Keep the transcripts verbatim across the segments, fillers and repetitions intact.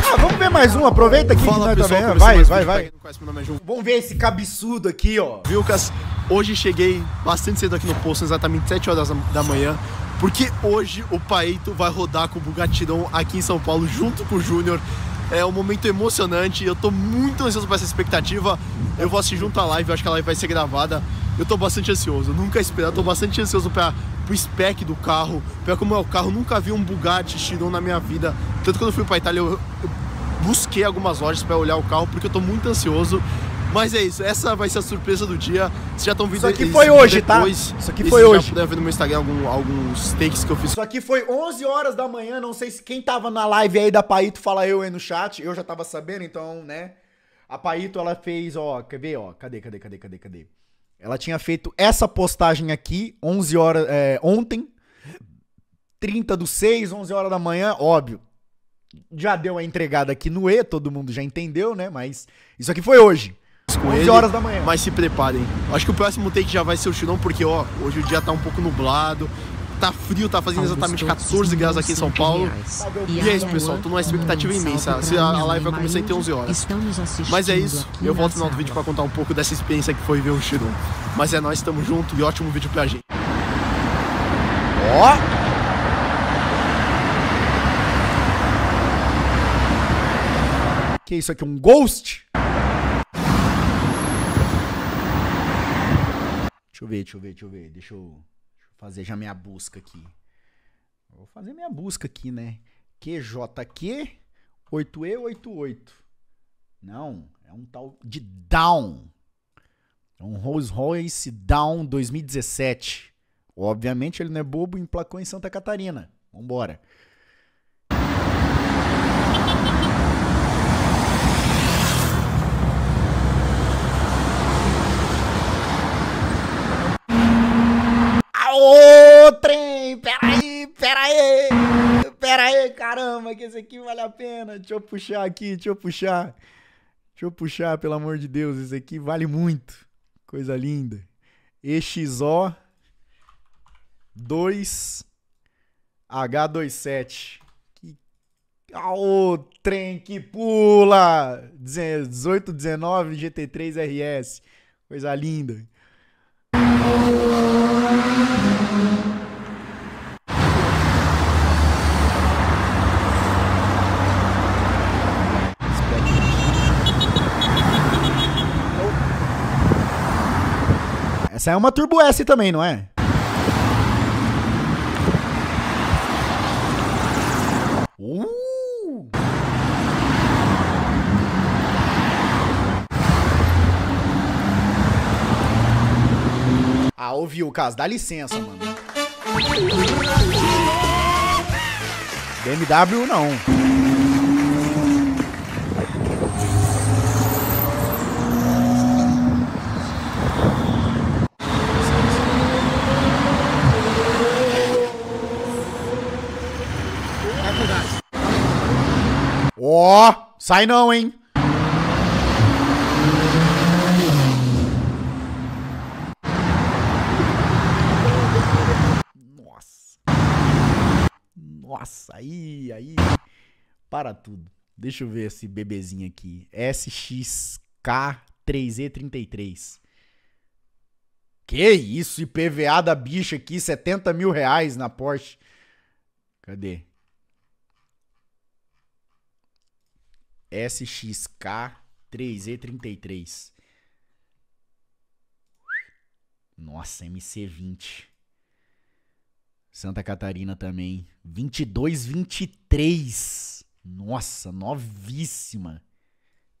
Ah, vamos ver mais um, aproveita aqui. Fala, que pessoal, tá vendo. Vai, vai, vai. Vamos ver esse cabeçudo aqui, ó. Viu, Lucas? Hoje cheguei bastante cedo aqui no posto, exatamente sete horas da manhã, porque hoje o Paito vai rodar com o Bugatti Chiron aqui em São Paulo, junto com o Júnior. É um momento emocionante, eu tô muito ansioso pra essa expectativa. Eu vou assistir junto à live, eu acho que a live vai ser gravada. Eu tô bastante ansioso, eu nunca esperava, tô bastante ansioso pra, pro spec do carro, pra como é o carro. Nunca vi um Bugatti Chiron na minha vida. Tanto quando eu fui pra Itália, eu, eu busquei algumas lojas pra olhar o carro, porque eu tô muito ansioso. Mas é isso, essa vai ser a surpresa do dia. Vocês já estão vendo isso aqui foi depois, hoje, tá? Isso aqui foi hoje. Já puder ver no meu Instagram algum, alguns takes que eu fiz. Isso aqui foi onze horas da manhã, não sei se quem tava na live aí da Paito, fala eu aí no chat. Eu já tava sabendo, então, né? A Paito, ela fez, ó, quer ver, ó, cadê, cadê, cadê, cadê, cadê? Ela tinha feito essa postagem aqui, onze horas, é, ontem, trinta do seis, onze horas da manhã, óbvio. Já deu a entregada aqui no E, todo mundo já entendeu, né? Mas isso aqui foi hoje. Com ele, onze horas da manhã. Mas se preparem. Acho que o próximo take já vai ser o Chiron, porque ó, hoje o dia tá um pouco nublado, tá frio, tá fazendo exatamente quatorze graus aqui em São Paulo. E é isso, pessoal, tô numa expectativa imensa. A live vai começar entre onze horas. Mas é isso, eu volto no final do vídeo pra contar um pouco dessa experiência que foi ver o Chiron. Mas é nóis, tamo junto e ótimo vídeo pra gente. Ó! Que isso aqui, um Ghost? Deixa eu ver, deixa eu ver, deixa eu ver, deixa eu fazer já minha busca aqui. Vou fazer minha busca aqui, né? Q J Q oito E oitenta e oito. Não, é um tal de Dawn. É um Rolls Royce Dawn dois mil e dezessete. Obviamente ele não é bobo e emplacou em Santa Catarina. Vambora. Ô, trem, peraí, peraí, peraí, caramba, que esse aqui vale a pena, deixa eu puxar aqui, deixa eu puxar, deixa eu puxar, pelo amor de Deus, esse aqui vale muito, coisa linda, E X O dois H vinte e sete, que... ô, trem que pula, dezoito dezenove G T três R S, coisa linda. Essa é uma Turbo S também, não é? Uh! Ah, ouviu o caso? Dá licença, mano. B M W não. Ó, oh, sai não, hein? Nossa. Nossa, aí, aí. Para tudo. Deixa eu ver esse bebezinho aqui. S X K três E trinta e três. Que isso, I P V A da bicha aqui, setenta mil reais na Porsche. Cadê? S X K três E trinta e três. Nossa, M C vinte. Santa Catarina também. vinte e dois, vinte e três. Nossa, novíssima.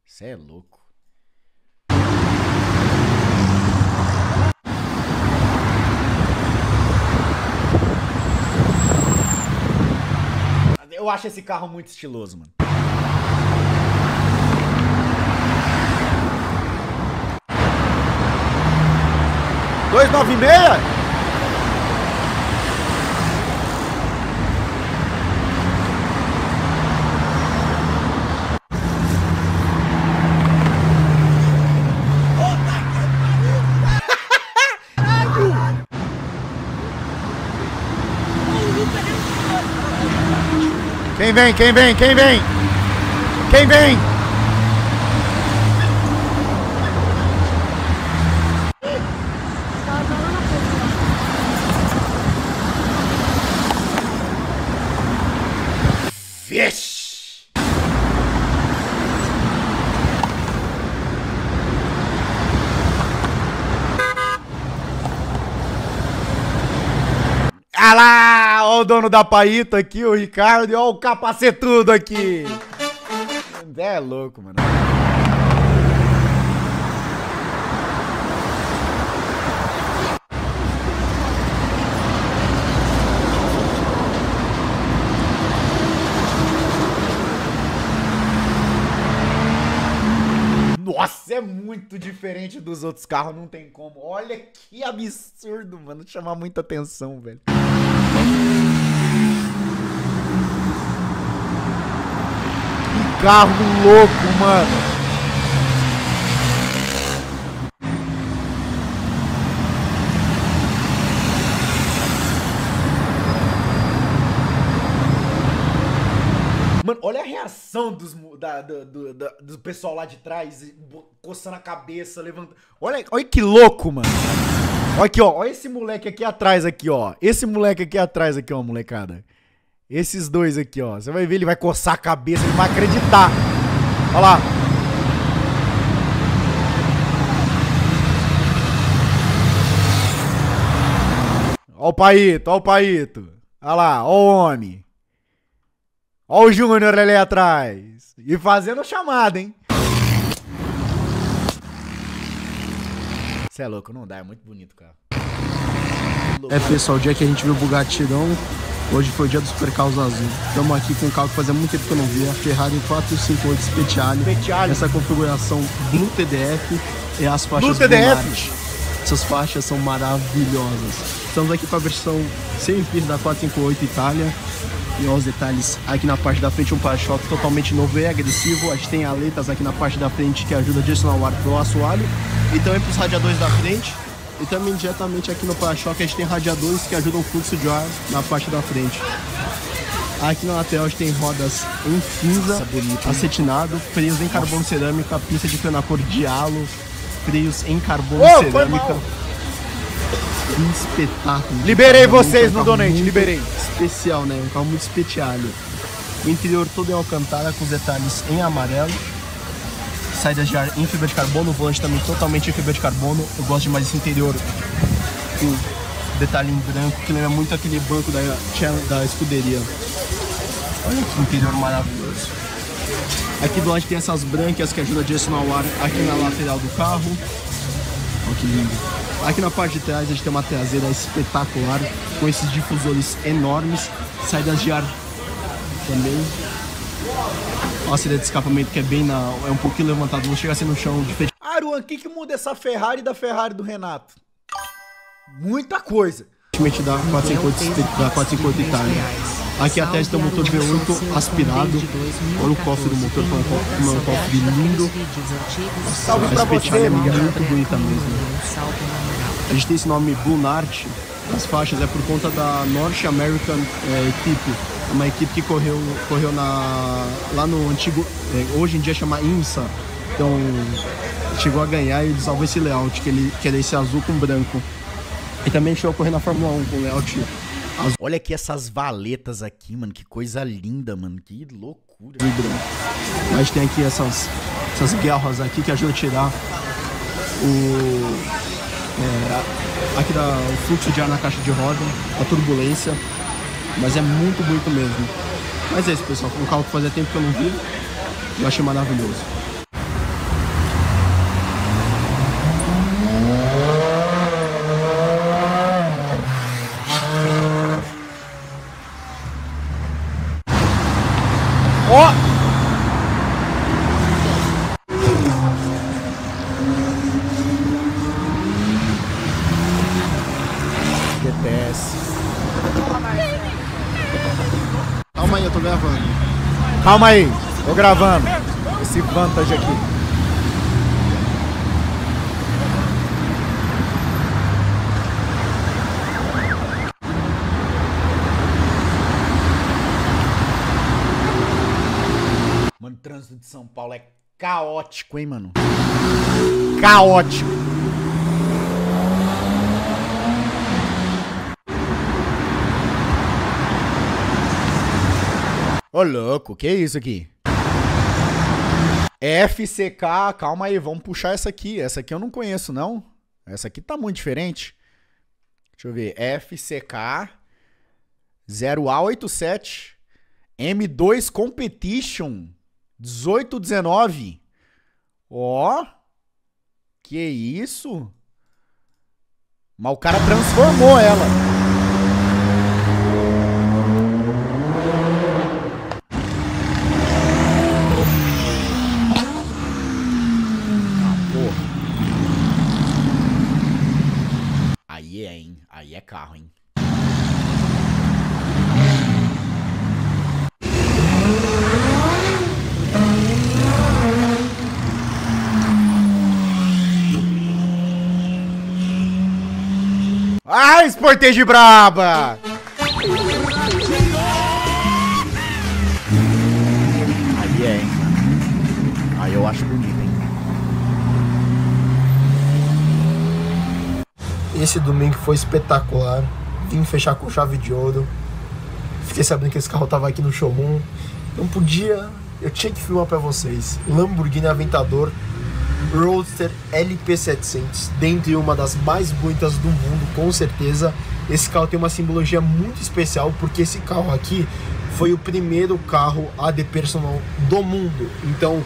Cê é louco. Eu acho esse carro muito estiloso, mano. dois nove seis? Puta que pariu, caralho! Quem vem, quem vem, quem vem? Quem vem? Olha lá, olha o dono da Paito aqui, o Ricardo, e olha o capacetudo aqui. André é louco, mano. Nossa, é muito diferente dos outros carros, não tem como. Olha que absurdo, mano, chamar muita atenção, velho. Que carro louco, mano. Mano, olha a reação dos, da, da, do, da, do pessoal lá de trás, coçando a cabeça, levantando. Olha, olha que louco, mano. Olha aqui, ó. Olha esse moleque aqui atrás, aqui, ó. Esse moleque aqui atrás, aqui, ó, molecada. Esses dois aqui, ó. Você vai ver, ele vai coçar a cabeça, ele vai acreditar. Olha lá. Olha o Paito, olha o Paito. Olha lá, olha o homem. Olha o Júnior ali atrás. E fazendo a chamada, hein? Você é louco, não dá. É muito bonito, cara. É, pessoal, o dia que a gente viu o Bugatti Chiron, hoje foi o dia do Supercarros Azul. Estamos aqui com um carro que fazia muito tempo que eu não via. Ferrari quatro cinco oito Speciale. Speciale. Essa configuração Blu T D F e as faixas Blu T D F. Essas faixas são maravilhosas. Estamos aqui para a versão sem fio da quatro cinco oito Itália. E olha os detalhes aqui na parte da frente, um para-choque totalmente novo e agressivo. A gente tem aletas aqui na parte da frente que ajuda a direcionar o ar para o assoalho e também para os radiadores da frente. E também diretamente aqui no para-choque a gente tem radiadores que ajudam o fluxo de ar na parte da frente. Aqui na lateral a gente tem rodas em cinza, bonito, acetinado, freios em carbono cerâmica, pista de freio na cor de halo, freios em carbono oh, cerâmica. Um espetáculo. Liberei carro, vocês um no donate, liberei. Especial, né? Um carro muito especial. O interior todo em alcantara, com os detalhes em amarelo. Saídas de ar em fibra de carbono, o volante também totalmente em fibra de carbono. Eu gosto demais desse interior com detalhe em branco, que lembra muito aquele banco da, da escuderia. Olha que interior maravilhoso. Aqui do lado tem essas branquias que ajudam a direcionar o ar aqui na lateral do carro. Olha que lindo. Aqui na parte de trás a gente tem uma traseira espetacular, com esses difusores enormes, saídas de ar também. Ó, a saída de escapamento que é bem na... é um pouquinho levantado, não chega assim no chão de fechado. Aruan, o que que muda essa Ferrari da Ferrari do Renato? Muita coisa. Da quatro cinco oito Itália. Aqui atrás tem um motor V oito aspirado. Olha o cofre do motor, é um cofre lindo. Salve pra você, é muito bonita mesmo. A gente tem esse nome Blue Nart. As faixas é por conta da North American é, equipe. Uma equipe que correu, correu na, lá no antigo, é, hoje em dia chama IMSA. Então chegou a ganhar e salvou esse layout, que, ele, que era esse azul com branco. E também chegou a correr na Fórmula um com o layout. Olha aqui essas valetas aqui, mano. Que coisa linda, mano. Que loucura. A gente tem aqui essas, essas guerras aqui que ajudam a tirar o... É, aqui dá o fluxo de ar na caixa de roda, a turbulência. Mas é muito bonito mesmo. Mas é isso, pessoal. Um carro que fazia tempo que eu não vi. Eu achei maravilhoso. Calma aí, eu tô gravando. Calma aí, tô gravando. Esse Vantage aqui. de São Paulo é caótico, hein, mano? Caótico. Ô, louco, que é isso aqui? F C K, calma aí, vamos puxar essa aqui. Essa aqui eu não conheço, não. Essa aqui tá muito diferente. Deixa eu ver. F C K zero A oitenta e sete M dois Competition dezoito dezenove. Ó. Que isso? Mas o cara transformou ela. Aí é carro, hein? Ah, esportejo braba! Aí é, hein? Aí eu acho bonito, hein? Esse domingo foi espetacular, vim fechar com chave de ouro, fiquei sabendo que esse carro tava aqui no showroom, não podia, eu tinha que filmar pra vocês. Lamborghini Aventador Roadster L P setecentos, dentre uma das mais bonitas do mundo, com certeza. Esse carro tem uma simbologia muito especial, porque esse carro aqui foi o primeiro carro A D personal do mundo, então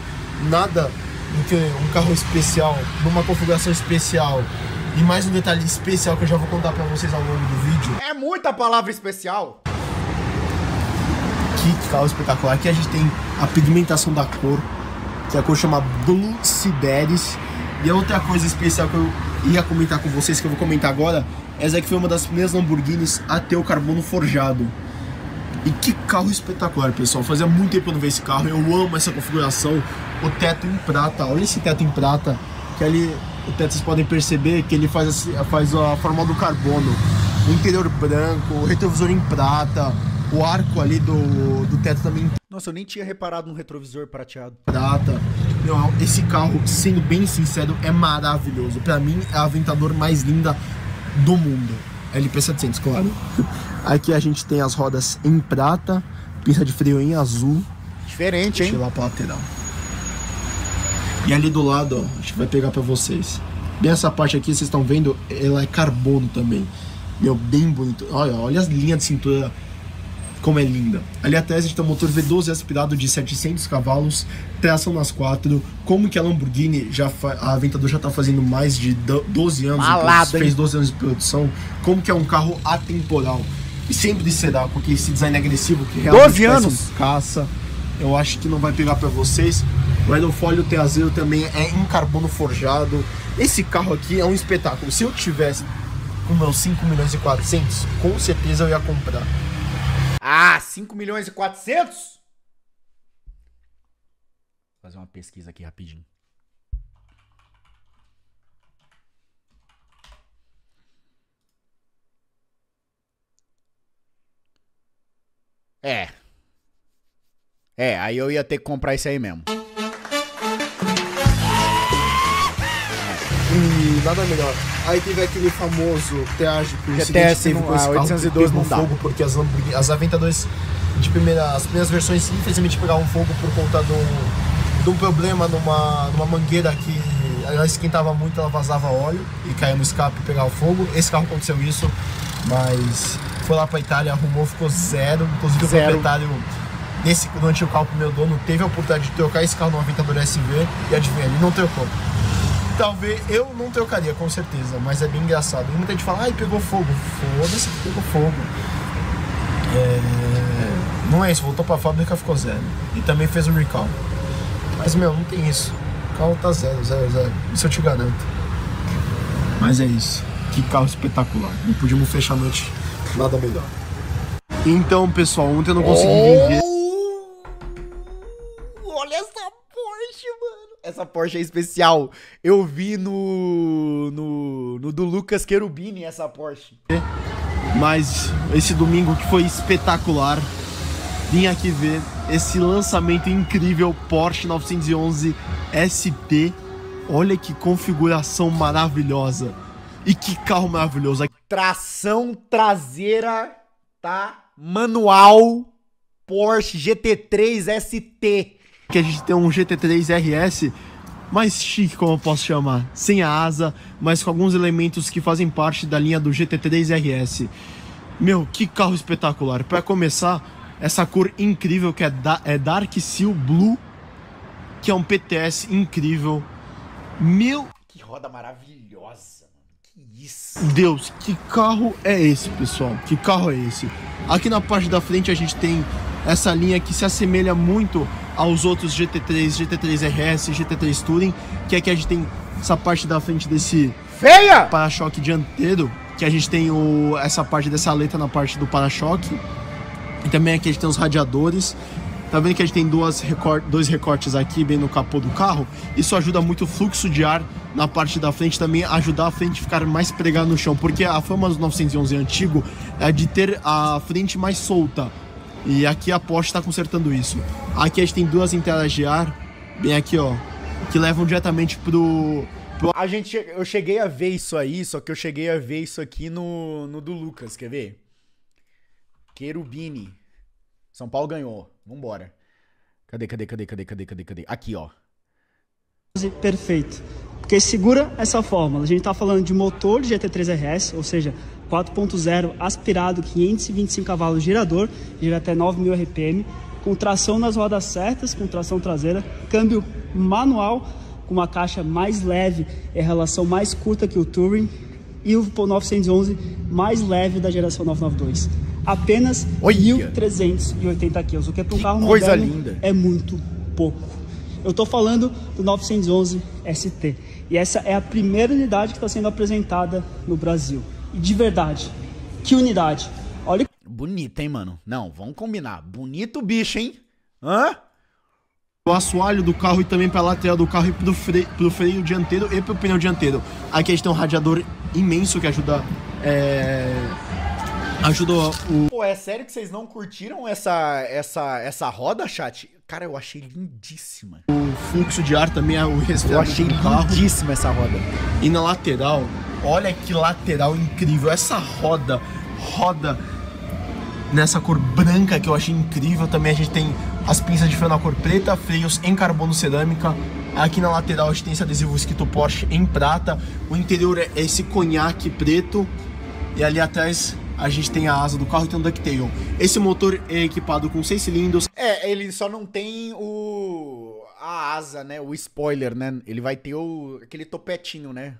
nada do que um carro especial, numa configuração especial. E mais um detalhe especial que eu já vou contar pra vocês ao longo do vídeo. É muita palavra especial. Que carro espetacular. Aqui a gente tem a pigmentação da cor, que a cor chama Blu Sideres. E outra coisa especial que eu ia comentar com vocês, que eu vou comentar agora, essa aqui foi uma das primeiras Lamborghinis a ter o carbono forjado. E que carro espetacular, pessoal. Fazia muito tempo que eu não vi esse carro. Eu amo essa configuração. O teto em prata. Olha esse teto em prata. Que ali... O teto, vocês podem perceber que ele faz a, faz a forma do carbono. O interior branco, o retrovisor em prata, o arco ali do, do teto também. Nossa, eu nem tinha reparado no retrovisor prateado. Prata. Não, esse carro, sendo bem sincero, é maravilhoso. Pra mim, é a Aventador mais linda do mundo. L P setecentos, claro. Aqui a gente tem as rodas em prata, pinça de freio em azul. Diferente, hein? Deixa eu ir lá pra lateral. E ali do lado, ó, a gente vai pegar pra vocês. Bem, essa parte aqui, vocês estão vendo, ela é carbono também. Meu, bem bonito. Olha, olha as linhas de cintura, como é linda. Ali atrás a gente tem um motor V doze aspirado de setecentos cavalos, tração nas quatro. Como que a Lamborghini, já fa... a Aventador já tá fazendo mais de doze anos. Malado, então, fez doze anos de produção. Como que é um carro atemporal. E sempre será, porque esse design agressivo que realmente doze anos caça. Eu acho que não vai pegar pra vocês. O aerofólio traseiro também é em carbono forjado. Esse carro aqui é um espetáculo. Se eu tivesse com meus cinco milhões e quatrocentos, com certeza eu ia comprar. Ah, cinco milhões e quatrocentos? Vou fazer uma pesquisa aqui rapidinho. É. É, aí eu ia ter que comprar isso aí mesmo. E nada melhor. Aí teve aquele famoso trágico incidente que teve com esse carro, não dá fogo, porque as, as Aventadores de primeira, as primeiras versões infelizmente pegavam fogo por conta de um problema numa, numa mangueira que ela esquentava muito, ela vazava óleo e caía no escape e pegava fogo. Esse carro aconteceu isso, mas foi lá pra Itália, arrumou, ficou zero, inclusive zero. O proprietário nesse, durante o carro pro meu dono, teve a oportunidade de trocar esse carro no Aventador S V e adivinha, ele não trocou. Talvez, eu não trocaria, com certeza, mas é bem engraçado. Muita gente fala, ai, pegou fogo. Foda-se que pegou fogo. É... Não é isso, voltou pra fábrica, ficou zero. E também fez um recall. Mas, meu, não tem isso. O carro tá zero, zero, zero. Isso eu te garanto. Mas é isso. Que carro espetacular. Não podíamos fechar a noite nada melhor. Então, pessoal, ontem eu não consegui vender. Olha essa Porsche, mano. Essa Porsche é especial. Eu vi no, no, no do Lucas Querubini essa Porsche. Mas esse domingo que foi espetacular, vim aqui ver esse lançamento incrível Porsche novecentos e onze S T. Olha que configuração maravilhosa. E que carro maravilhoso. Tração traseira, tá? Manual Porsche G T três S T. Que a gente tem um G T três R S mais chique, como eu posso chamar. Sem a asa, mas com alguns elementos que fazem parte da linha do G T três R S. Meu, que carro espetacular. Para começar, essa cor incrível que é, da é Dark Seal Blue, que é um P T S incrível. Meu... Que roda maravilhosa. Que isso. Deus, que carro é esse, pessoal? Que carro é esse? Aqui na parte da frente a gente tem essa linha que se assemelha muito aos outros G T três, G T três R S, G T três Touring, que aqui a gente tem essa parte da frente desse... Feia! Para-choque dianteiro, que a gente tem o, essa parte dessa aleta na parte do para-choque. E também aqui a gente tem os radiadores. Tá vendo que a gente tem duas recortes, dois recortes aqui bem no capô do carro? Isso ajuda muito o fluxo de ar na parte da frente, também ajudar a frente a ficar mais pregada no chão, porque a fama do novecentos e onze antigo é de ter a frente mais solta, e aqui a Porsche está consertando isso. Aqui a gente tem duas entradas de ar, bem aqui ó, que levam diretamente pro... pro... A gente, eu cheguei a ver isso aí, só que eu cheguei a ver isso aqui no, no do Lucas, quer ver? Querubini. São Paulo ganhou. Vambora. Cadê, cadê, cadê, cadê, cadê, cadê, cadê? Aqui, ó. Perfeito. Porque segura essa fórmula. A gente tá falando de motor de G T três R S, ou seja, quatro ponto zero aspirado, quinhentos e vinte e cinco cavalos girador, gira até nove mil R P M, com tração nas rodas certas, com tração traseira, câmbio manual, com uma caixa mais leve, é a relação mais curta que o Touring, e o novecentos e onze mais leve da geração novecentos e noventa e dois. Apenas mil trezentos e oitenta quilos, o que é para um carro moderno linda. É muito pouco. Eu estou falando do novecentos e onze S T, e essa é a primeira unidade que está sendo apresentada no Brasil. E de verdade, que unidade! Olha... Bonita, hein, mano? Não, vamos combinar. Bonito bicho, hein? Hã? O assoalho do carro e também para a lateral do carro e para o freio, freio dianteiro e para o pneu dianteiro. Aqui a gente tem um radiador imenso que ajuda... É... Ajudou o... Pô, é sério que vocês não curtiram essa, essa, essa roda, chat? Cara, eu achei lindíssima. O fluxo de ar também é o resfriado. Eu achei lindíssima essa roda. E na lateral, olha que lateral incrível. Essa roda, roda nessa cor branca que eu achei incrível. Também a gente tem as pinças de freio na cor preta, freios em carbono cerâmica. Aqui na lateral a gente tem esse adesivo escrito Porsche em prata. O interior é esse conhaque preto. E ali atrás... A gente tem a asa do carro e tem o DuckTail. Esse motor é equipado com seis cilindros. É, ele só não tem o... a asa, né? O spoiler, né? Ele vai ter o... aquele topetinho, né?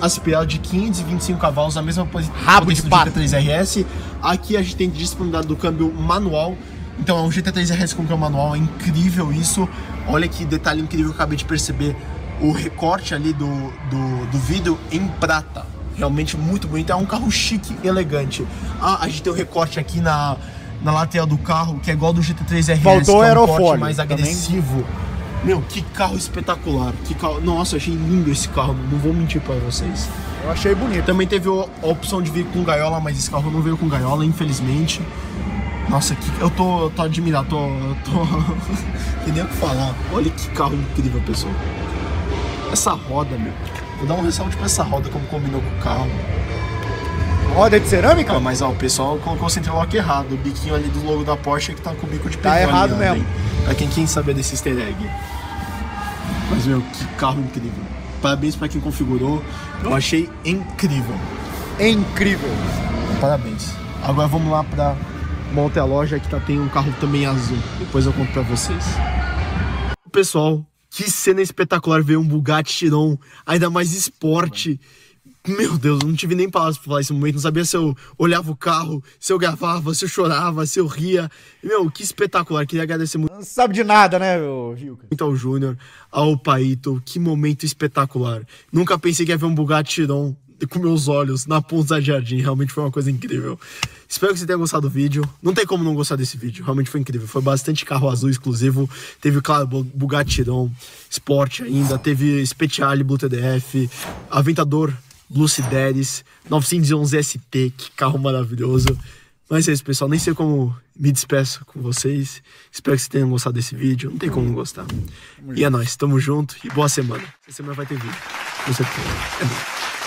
Aspirado de quinhentos e vinte e cinco cavalos, na mesma posição do G T três R S. Aqui a gente tem disponibilidade do câmbio manual. Então é um G T três R S com câmbio manual, é incrível isso. Olha que detalhe incrível que eu acabei de perceber. O recorte ali do, do, do vidro em prata. Realmente muito bonito, é um carro chique e elegante. Ah, a gente tem o um recorte aqui na, na lateral do carro, que é igual do G T três R S. Faltou o aerofólio, mais agressivo. Também. Meu, que carro espetacular. Que carro... Nossa, achei lindo esse carro, não vou mentir pra vocês. Eu achei bonito. Também teve a opção de vir com gaiola, mas esse carro não veio com gaiola, infelizmente. Nossa, que... eu tô, tô admirado, tô... tô... Tem nem o que falar. Olha que carro incrível, pessoal. Essa roda, meu... Vou dar um ressalto pra essa roda, como combinou com o carro. Roda de cerâmica? Ah, mas ó, o pessoal colocou o Central Lock errado. O biquinho ali do logo da Porsche que tá com o bico de petróleo. Tá errado mesmo. Hein? Pra quem, quem sabe desse easter egg. Mas, meu, que carro incrível. Parabéns pra quem configurou. Eu achei incrível. Incrível. Parabéns. Agora vamos lá pra uma outra loja que tá, tem um carro também azul. Depois eu conto pra vocês. Pessoal... Que cena espetacular ver um Bugatti Chiron, ainda mais esporte. Meu Deus, eu não tive nem palavras pra falar esse momento. Não sabia se eu olhava o carro, se eu gravava, se eu chorava, se eu ria. Meu, que espetacular. Queria agradecer muito. Não sabe de nada, né, meu Gilca? Muito ao Júnior, ao Paito. Que momento espetacular. Nunca pensei que ia ver um Bugatti Chiron com meus olhos na Ponta do Jardim. Realmente foi uma coisa incrível. Espero que você tenha gostado do vídeo. Não tem como não gostar desse vídeo. Realmente foi incrível. Foi bastante carro azul exclusivo. Teve, claro, Bugatti Chiron Sport ainda. Teve Speciale, Blu T D F, Aventador, Blu Sideres, novecentos e onze S T. Que carro maravilhoso. Mas é isso, pessoal. Nem sei como me despeço com vocês. Espero que vocês tenham gostado desse vídeo. Não tem como não gostar. E é nóis. Tamo junto e boa semana. Essa semana vai ter vídeo. Com certeza. É nóis.